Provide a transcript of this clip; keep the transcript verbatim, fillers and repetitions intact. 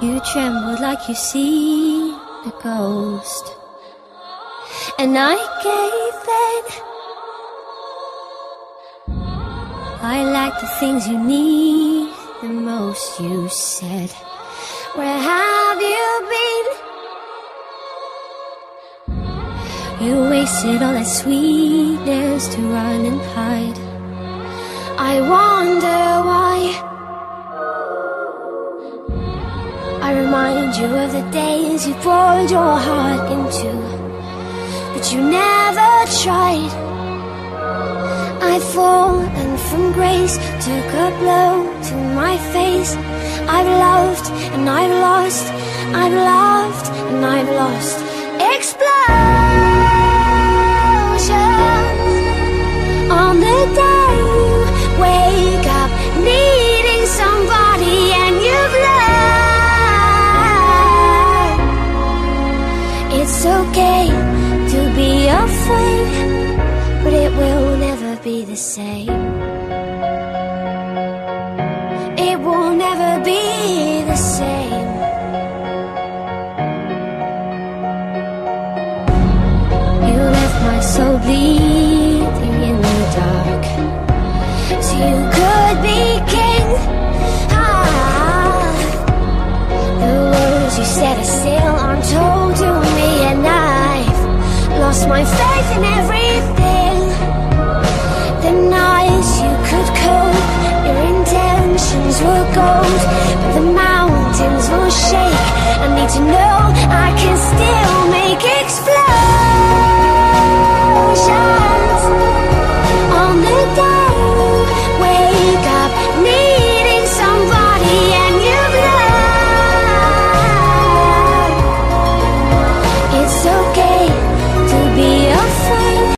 You trembled like you see a ghost, and I gave in. I like the things you need the most. You said, where have you been? You wasted all that sweetness to run and hide. I wonder why. I remind you of the days you poured your heart into, but you never tried. I've fallen from grace, took a blow to my face. I've loved and I've lost, I've loved and I've lost. Explosions on the day you wake up needing somebody, and you've loved. It's okay to be afraid, but it will never be the same. It will never be the same. You left my soul bleeding in the dark, so you could be king. Ah, the words you said are still untold to me, and I've lost my faith in everything. The nights you could cope, your intentions were gold, but the mountains will shake. I need to know I can stay.